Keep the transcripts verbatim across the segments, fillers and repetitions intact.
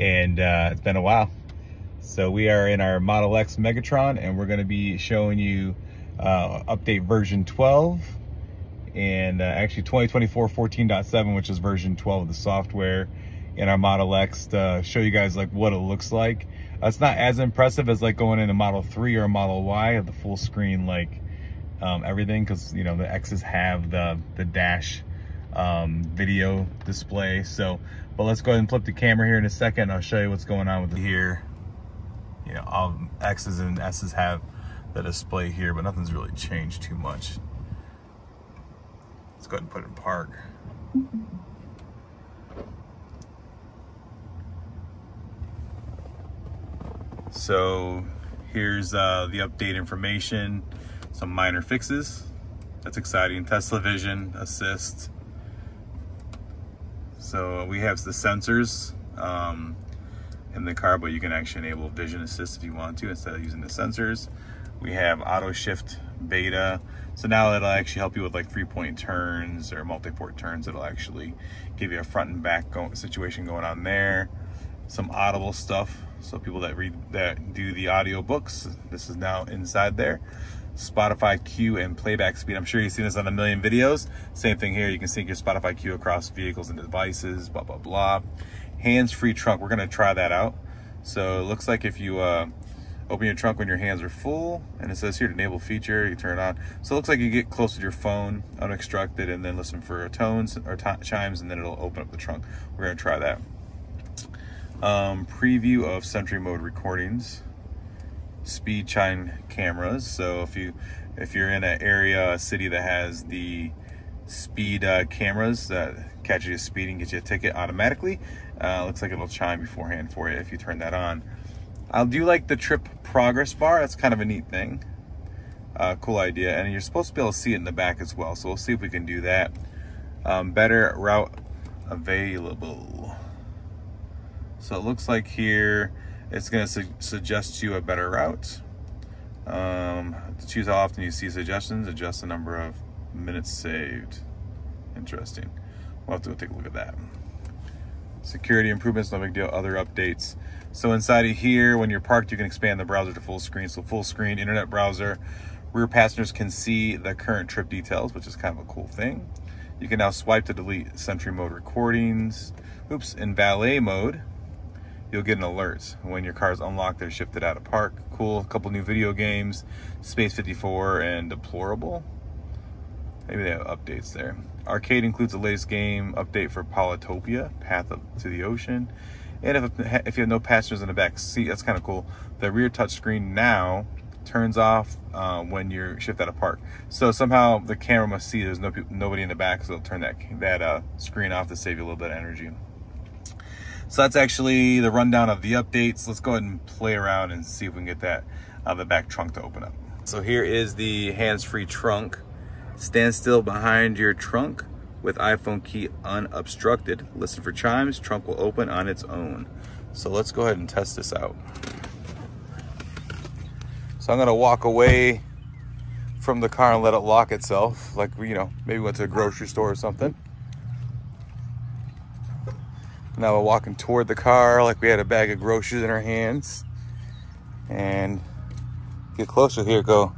and uh, it's been a while. So we are in our Model X Megatron, and we're gonna be showing you uh, update version twelve, and uh, actually twenty twenty-four fourteen point seven, which is version twelve of the software in our Model X, to show you guys like what it looks like. Uh, it's not as impressive as like going into Model three or Model Y of the full screen, like um, everything, because you know the X's have the, the dash um, video display. So, but let's go ahead and flip the camera here in a second. I'll show you what's going on with it here. You know, all X's and S's have the display here, but nothing's really changed too much. Let's go ahead and put it in park. So here's uh, the update information, some minor fixes. That's exciting. Tesla Vision Assist. So we have the sensors um, in the car, but you can actually enable Vision Assist if you want to instead of using the sensors. We have Auto Shift Beta. So now it'll actually help you with like three-point turns or multi-port turns. It'll actually give you a front and back go situation going on there. Some audible stuff. So people that read, that do the audio books, this is now inside there. Spotify queue and playback speed. I'm sure you've seen this on a million videos. Same thing here. You can sync your Spotify queue across vehicles and devices, blah, blah, blah. Hands-free trunk. We're going to try that out. So it looks like if you uh, open your trunk when your hands are full, and it says here to enable feature, you turn it on. So it looks like you get close to your phone, unobstructed, and then listen for tones or chimes, and then it'll open up the trunk. We're going to try that. Um, preview of Sentry Mode recordings, speed chime cameras. So if you if you're in an area, a city that has the speed uh, cameras that catch you speeding, get you a ticket automatically. Uh, looks like it'll chime beforehand for you if you turn that on. I do like the trip progress bar. That's kind of a neat thing, uh, cool idea. And you're supposed to be able to see it in the back as well. So we'll see if we can do that. Um, better route available. So it looks like here it's going to su suggest you a better route. Um, to choose how often you see suggestions, adjust the number of minutes saved. Interesting. We'll have to go take a look at that. Security improvements, no big deal. Other updates. So inside of here, when you're parked, you can expand the browser to full screen. So full screen, internet browser. Rear passengers can see the current trip details, which is kind of a cool thing. You can now swipe to delete Sentry Mode recordings. Oops, in valet mode, you'll get an alert when your car is unlocked. They're shifted out of park. Cool. A couple new video games, Space fifty-four and Deplorable. Maybe they have updates there. Arcade includes the latest game update for Polytopia, Path to the Ocean. And if, if you have no passengers in the back seat, that's kind of cool. The rear touchscreen now turns off uh, when you're shifted out of park. So somehow the camera must see there's no nobody in the back, so it'll turn that, that uh, screen off to save you a little bit of energy. So that's actually the rundown of the updates. Let's go ahead and play around and see if we can get that uh, the back trunk to open up. So here is the hands-free trunk. Stand still behind your trunk with iPhone key unobstructed. Listen for chimes, trunk will open on its own. So let's go ahead and test this out. So I'm gonna walk away from the car and let it lock itself. Like, you know, maybe went to a grocery store or something. Now we're walking toward the car like we had a bag of groceries in our hands. And get closer here, go.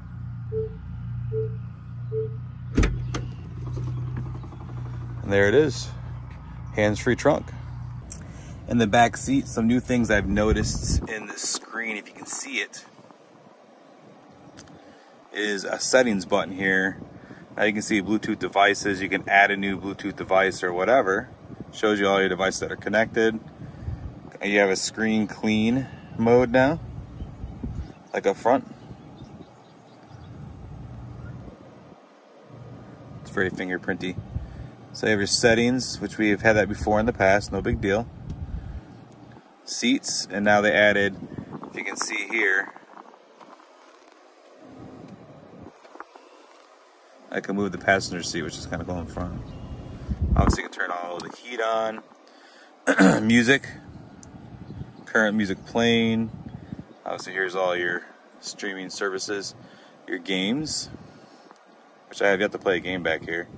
And there it is, hands-free trunk. In the back seat, some new things I've noticed in the screen, if you can see it, is a settings button here. Now you can see Bluetooth devices. You can add a new Bluetooth device or whatever. Shows you all your devices that are connected. You have a screen clean mode now, like up front. It's very fingerprinty. So you have your settings, which we have had that before in the past, no big deal. Seats, and now they added, if you can see here, I can move the passenger seat, which is kind of cool in front. Obviously, you can turn all the heat on. Music. Current music playing. Obviously, here's all your streaming services. Your games. Which I have yet to play a game back here.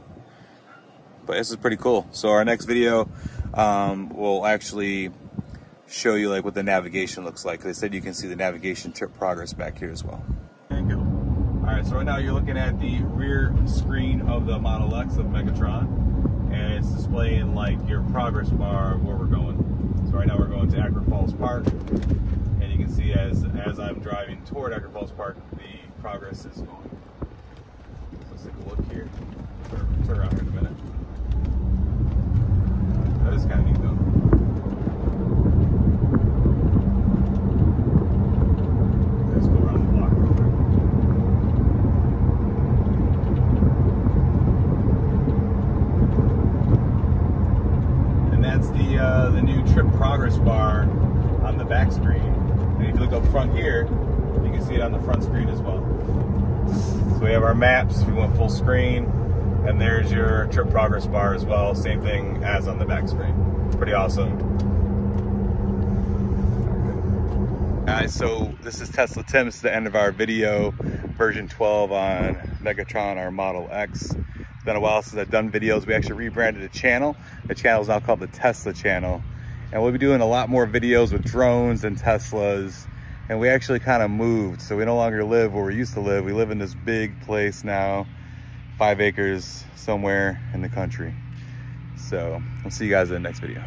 But this is pretty cool. So our next video um, will actually show you like what the navigation looks like. They said you can see the navigation trip progress back here as well. And go. All right, so right now you're looking at the rear screen of the Model X of Megatron, and it's displaying like your progress bar of where we're going. So right now we're going to Akron Falls Park, and you can see as as I'm driving toward Akron Falls Park, the progress is going. So let's take a look here. Turn, turn around here in a minute. That is kind of neat though. Let's go around the block real quick. And that's the uh, the new trip progress bar on the back screen. And if you look up front here, you can see it on the front screen as well. So we have our maps if you want full screen. And there's your trip progress bar as well. Same thing as on the back screen. Pretty awesome. Guys, so this is Tesla Tim. This is the end of our video, version twelve on Megatron, our Model X. It's been a while since I've done videos. We actually rebranded a channel. The channel is now called the Tesla channel. And we'll be doing a lot more videos with drones and Teslas. And we actually kind of moved. So we no longer live where we used to live. We live in this big place now. Five acres somewhere in the country. So I'll see you guys in the next video.